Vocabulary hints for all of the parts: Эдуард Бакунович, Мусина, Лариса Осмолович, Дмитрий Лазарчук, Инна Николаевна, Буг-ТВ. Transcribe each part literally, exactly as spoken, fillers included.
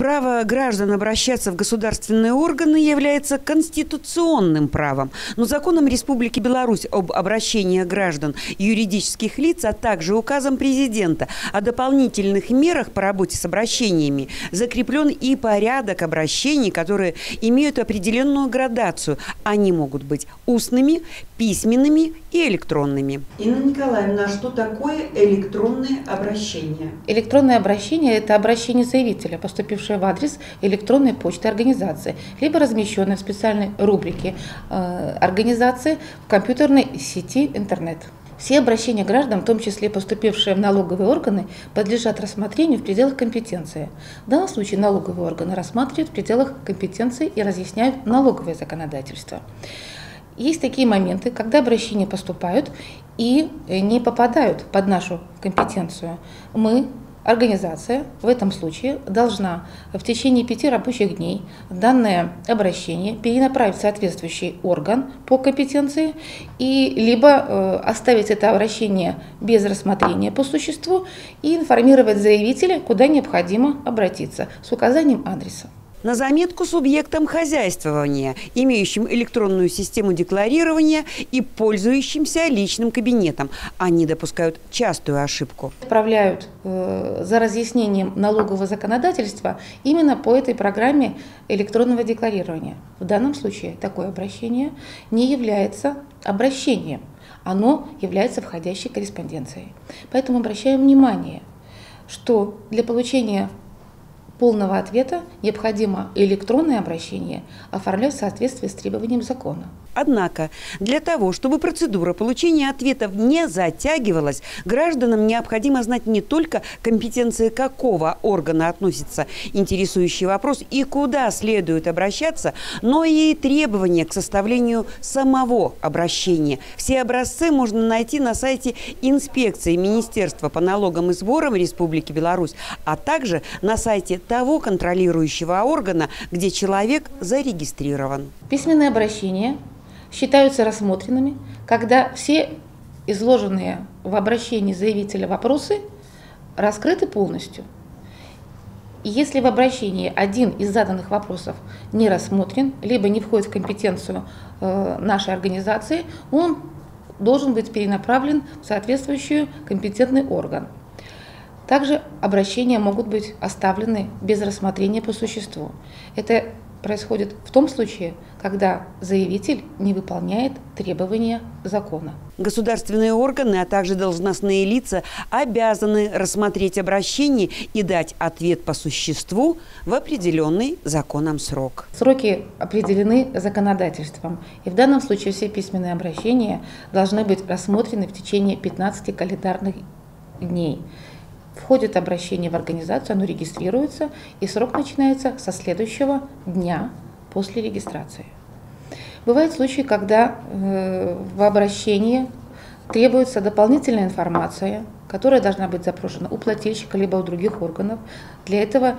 Право граждан обращаться в государственные органы является конституционным правом, но законом Республики Беларусь об обращении граждан и юридических лиц, а также указом президента о дополнительных мерах по работе с обращениями закреплен и порядок обращений, которые имеют определенную градацию. Они могут быть устными, письменными и электронными. Инна Николаевна, что такое электронное обращение? Электронное обращение – это обращение заявителя, поступившего в адрес электронной почты организации, либо размещенной в специальной рубрике организации в компьютерной сети интернет. Все обращения граждан, в том числе поступившие в налоговые органы, подлежат рассмотрению в пределах компетенции. В данном случае налоговые органы рассматривают в пределах компетенции и разъясняют налоговое законодательство. Есть такие моменты, когда обращения поступают и не попадают под нашу компетенцию. Мы Организация в этом случае должна в течение пяти рабочих дней данное обращение перенаправить в соответствующий орган по компетенции и либо оставить это обращение без рассмотрения по существу и информировать заявителя, куда необходимо обратиться, с указанием адреса. На заметку субъектам хозяйствования, имеющим электронную систему декларирования и пользующимся личным кабинетом. Они допускают частую ошибку. Отправляют э, за разъяснением налогового законодательства именно по этой программе электронного декларирования. В данном случае такое обращение не является обращением, оно является входящей корреспонденцией. Поэтому обращаем внимание, что для получения полного ответа необходимо электронное обращение оформлять в соответствии с требованием закона. Однако, для того, чтобы процедура получения ответов не затягивалась, гражданам необходимо знать не только компетенции какого органа относится интересующий вопрос и куда следует обращаться, но и требования к составлению самого обращения. Все образцы можно найти на сайте инспекции Министерства по налогам и сборам Республики Беларусь, а также на сайте того контролирующего органа, где человек зарегистрирован. Письменные обращения считаются рассмотренными, когда все изложенные в обращении заявителя вопросы раскрыты полностью. Если в обращении один из заданных вопросов не рассмотрен, либо не входит в компетенцию нашей организации, он должен быть перенаправлен в соответствующий компетентный орган. Также обращения могут быть оставлены без рассмотрения по существу. Это происходит в том случае, когда заявитель не выполняет требования закона. Государственные органы, а также должностные лица обязаны рассмотреть обращение и дать ответ по существу в определенный законом срок. Сроки определены законодательством. И в данном случае все письменные обращения должны быть рассмотрены в течение пятнадцати календарных дней. Входит обращение в организацию, оно регистрируется, и срок начинается со следующего дня после регистрации. Бывают случаи, когда в обращении требуется дополнительная информация, которая должна быть запрошена у плательщика либо у других органов. Для этого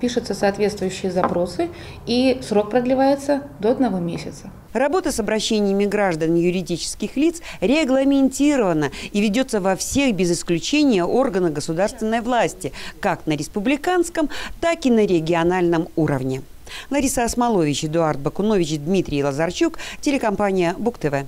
пишутся соответствующие запросы, и срок продлевается до одного месяца. Работа с обращениями граждан юридических лиц регламентирована и ведется во всех без исключения органах государственной власти, как на республиканском, так и на региональном уровне. Лариса Осмолович, Эдуард Бакунович, Дмитрий Лазарчук, телекомпания Буг-ТВ.